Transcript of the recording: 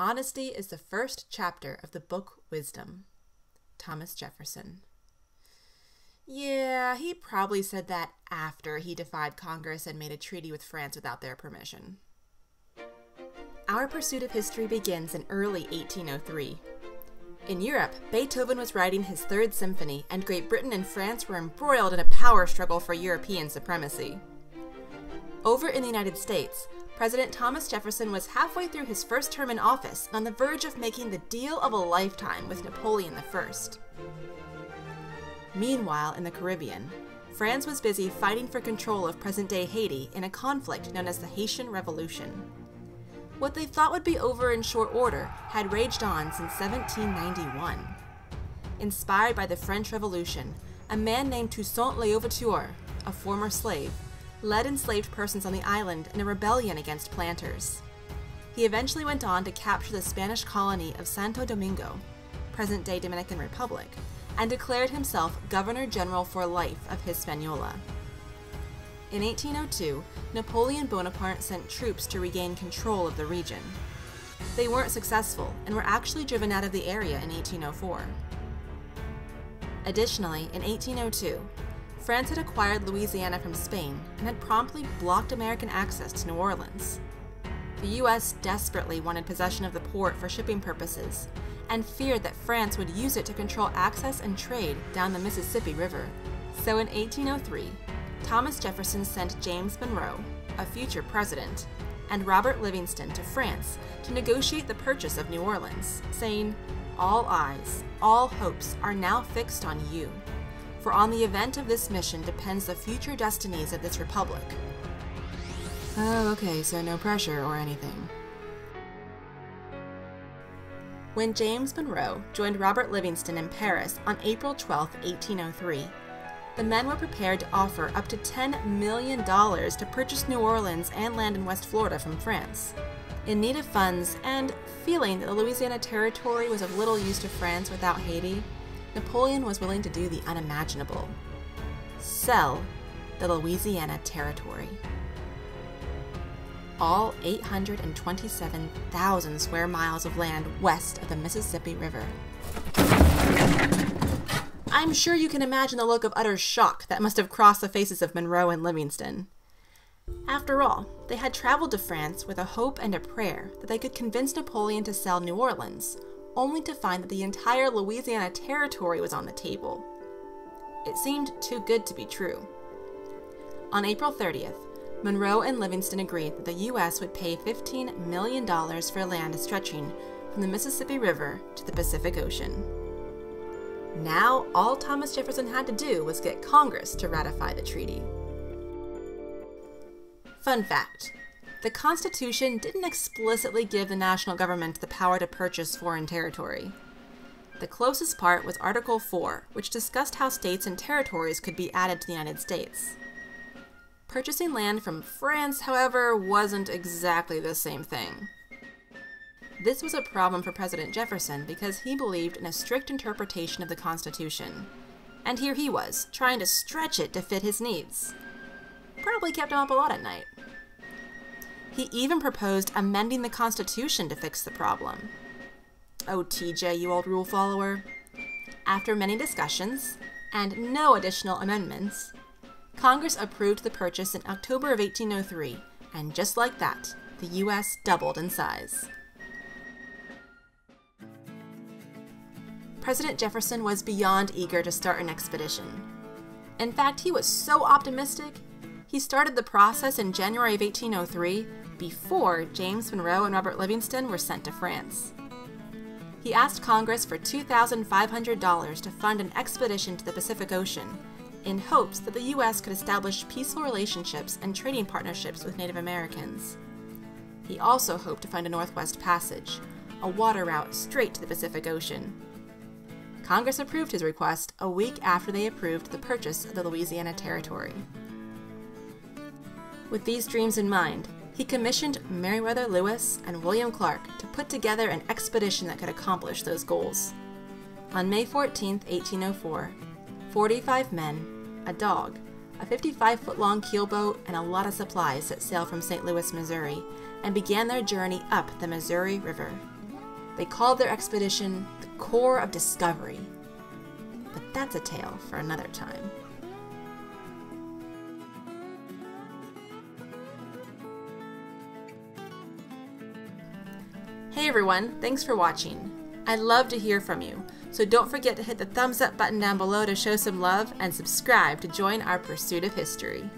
Honesty is the first chapter of the book Wisdom. Thomas Jefferson. Yeah, he probably said that after he defied Congress and made a treaty with France without their permission. Our pursuit of history begins in early 1803. In Europe, Beethoven was writing his Third Symphony, and Great Britain and France were embroiled in a power struggle for European supremacy. Over in the United States, President Thomas Jefferson was halfway through his first term in office and on the verge of making the deal of a lifetime with Napoleon I. Meanwhile, in the Caribbean, France was busy fighting for control of present-day Haiti in a conflict known as the Haitian Revolution. What they thought would be over in short order had raged on since 1791. Inspired by the French Revolution, a man named Toussaint Louverture, a former slave, led enslaved persons on the island in a rebellion against planters. He eventually went on to capture the Spanish colony of Santo Domingo, present-day Dominican Republic, and declared himself Governor-General for life of Hispaniola. In 1802, Napoleon Bonaparte sent troops to regain control of the region. They weren't successful and were actually driven out of the area in 1804. Additionally, in 1802, France had acquired Louisiana from Spain and had promptly blocked American access to New Orleans. The U.S. desperately wanted possession of the port for shipping purposes, and feared that France would use it to control access and trade down the Mississippi River. So in 1803, Thomas Jefferson sent James Monroe, a future president, and Robert Livingston to France to negotiate the purchase of New Orleans, saying, "All eyes, all hopes are now fixed on you, for on the event of this mission depends the future destinies of this republic." Oh, okay, so no pressure or anything. When James Monroe joined Robert Livingston in Paris on April 12, 1803, the men were prepared to offer up to $10 million to purchase New Orleans and land in West Florida from France. In need of funds and feeling that the Louisiana Territory was of little use to France without Haiti, Napoleon was willing to do the unimaginable: sell the Louisiana Territory. All 827,000 square miles of land west of the Mississippi River. I'm sure you can imagine the look of utter shock that must have crossed the faces of Monroe and Livingston. After all, they had traveled to France with a hope and a prayer that they could convince Napoleon to sell New Orleans, only to find that the entire Louisiana Territory was on the table. It seemed too good to be true. On April 30th, Monroe and Livingston agreed that the U.S. would pay $15 million for land stretching from the Mississippi River to the Pacific Ocean. Now, all Thomas Jefferson had to do was get Congress to ratify the treaty. Fun fact: the Constitution didn't explicitly give the national government the power to purchase foreign territory. The closest part was Article 4, which discussed how states and territories could be added to the United States. Purchasing land from France, however, wasn't exactly the same thing. This was a problem for President Jefferson because he believed in a strict interpretation of the Constitution. And here he was, trying to stretch it to fit his needs. Probably kept him up a lot at night. He even proposed amending the Constitution to fix the problem. Oh, TJ, you old rule follower. After many discussions, and no additional amendments, Congress approved the purchase in October of 1803, and just like that, the U.S. doubled in size. President Jefferson was beyond eager to start an expedition. In fact, he was so optimistic, he started the process in January of 1803, before James Monroe and Robert Livingston were sent to France. He asked Congress for $2,500 to fund an expedition to the Pacific Ocean, in hopes that the U.S. could establish peaceful relationships and trading partnerships with Native Americans. He also hoped to find a Northwest Passage, a water route straight to the Pacific Ocean. Congress approved his request a week after they approved the purchase of the Louisiana Territory. With these dreams in mind, he commissioned Meriwether Lewis and William Clark to put together an expedition that could accomplish those goals. On May 14, 1804, 45 men, a dog, a 55-foot-long keelboat, and a lot of supplies set sail from St. Louis, Missouri, and began their journey up the Missouri River. They called their expedition the Corps of Discovery. But that's a tale for another time. Hey everyone, thanks for watching. I love to hear from you, so don't forget to hit the thumbs up button down below to show some love and subscribe to join our pursuit of history.